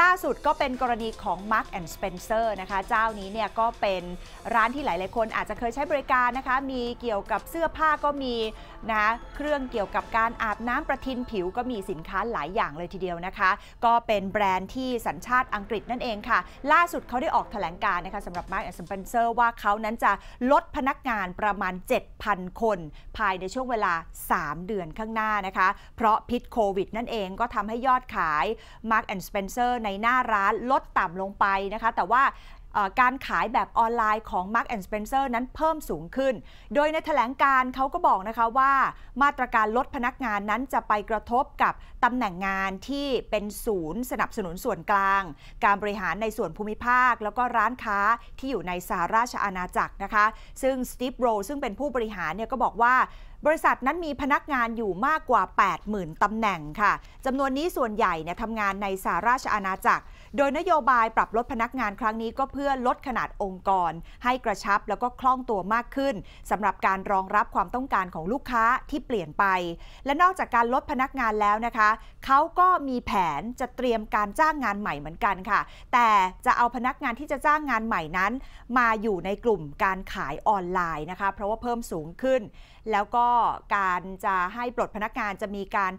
ล่าสุดก็เป็นกรณีของ Mark and Spencer นะคะเจ้านี้เนี่ยก็เป็นร้านที่หลายๆคนอาจจะเคยใช้บริการนะคะมีเกี่ยวกับเสื้อผ้าก็มีนะเครื่องเกี่ยวกับการอาบน้ำประทินผิวก็มีสินค้าหลายอย่างเลยทีเดียวนะคะก็เป็นแบรนด์ที่สัญชาติอังกฤษนั่นเองค่ะล่าสุดเขาได้ออกแถลงการณ์นะคะสำหรับ Mark and Spencer ว่าเขานั้นจะลดพนักงานประมาณ 7,000 คนภายในช่วงเวลา3 เดือนข้างหน้านะคะเพราะพิษโควิดนั่นเองก็ทำให้ยอดขาย Mark and Spencer ในหน้าร้านลดต่ำลงไปนะคะแต่ว่าการขายแบบออนไลน์ของ Mark and Spencer นั้นเพิ่มสูงขึ้นโดยในแถลงการเขาก็บอกนะคะว่ามาตรการลดพนักงานนั้นจะไปกระทบกับตำแหน่งงานที่เป็นศูนย์สนับสนุนส่วนกลางการบริหารในส่วนภูมิภาคแล้วก็ร้านค้าที่อยู่ในสหราชอาณาจักรนะคะซึ่ง Steve Rowe ซึ่งเป็นผู้บริหารเนี่ยก็บอกว่าบริษัทนั้นมีพนักงานอยู่มากกว่า 80,000 ตำแหน่งค่ะจำนวนนี้ส่วนใหญ่เนี่ยทำงานในสหราชอาณาจักรโดยนโยบายปรับลดพนักงานครั้งนี้ก็เพื่อลดขนาดองค์กรให้กระชับแล้วก็คล่องตัวมากขึ้นสำหรับการรองรับความต้องการของลูกค้าที่เปลี่ยนไปและนอกจากการลดพนักงานแล้วนะคะเขาก็มีแผนจะเตรียมการจ้างงานใหม่เหมือนกันค่ะแต่จะเอาพนักงานที่จะจ้างงานใหม่นั้นมาอยู่ในกลุ่มการขายออนไลน์นะคะเพราะว่าเพิ่มสูงขึ้นแล้วก็การจะให้ปลดพนักงานจะมีการ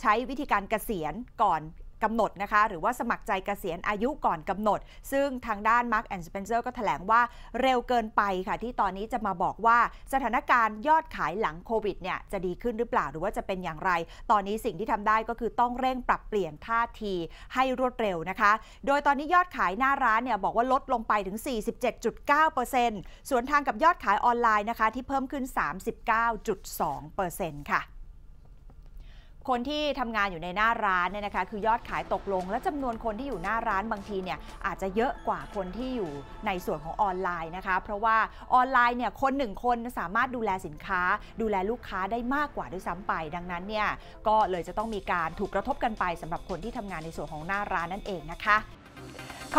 ใช้วิธีการเกษียณก่อนกำหนดนะคะหรือว่าสมัครใจเกษียณอายุก่อนกำหนดซึ่งทางด้าน Mark and Spencer ก็แถลงว่าเร็วเกินไปค่ะที่ตอนนี้จะมาบอกว่าสถานการณ์ยอดขายหลังโควิดเนี่ยจะดีขึ้นหรือเปล่าหรือว่าจะเป็นอย่างไรตอนนี้สิ่งที่ทำได้ก็คือต้องเร่งปรับเปลี่ยนท่าทีให้รวดเร็วนะคะโดยตอนนี้ยอดขายหน้าร้านเนี่ยบอกว่าลดลงไปถึง 47.9% ส่วนทางกับยอดขายออนไลน์นะคะที่เพิ่มขึ้น 39.2% ค่ะคนที่ทำงานอยู่ในหน้าร้านเนี่ยนะคะคือยอดขายตกลงและจำนวนคนที่อยู่หน้าร้านบางทีเนี่ยอาจจะเยอะกว่าคนที่อยู่ในส่วนของออนไลน์นะคะเพราะว่าออนไลน์เนี่ยคนหนึ่งคนสามารถดูแลสินค้าดูแลลูกค้าได้มากกว่าด้วยซ้ำไปดังนั้นเนี่ยก็เลยจะต้องมีการถูกกระทบกันไปสำหรับคนที่ทำงานในส่วนของหน้าร้านนั่นเองนะคะ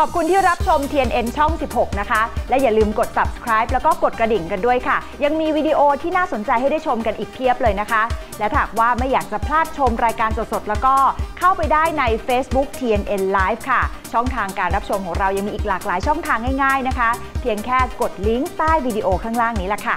ขอบคุณที่รับชม TNN ช่อง 16 นะคะและอย่าลืมกด subscribe แล้วก็กดกระดิ่งกันด้วยค่ะยังมีวิดีโอที่น่าสนใจให้ได้ชมกันอีกเพียบเลยนะคะและหากว่าไม่อยากจะพลาดชมรายการสดๆแล้วก็เข้าไปได้ใน Facebook TNN Live ค่ะช่องทางการรับชมของเรายังมีอีกหลากหลายช่องทางง่ายๆนะคะเพียงแค่กดลิงก์ใต้วิดีโอข้างล่างนี้แหละค่ะ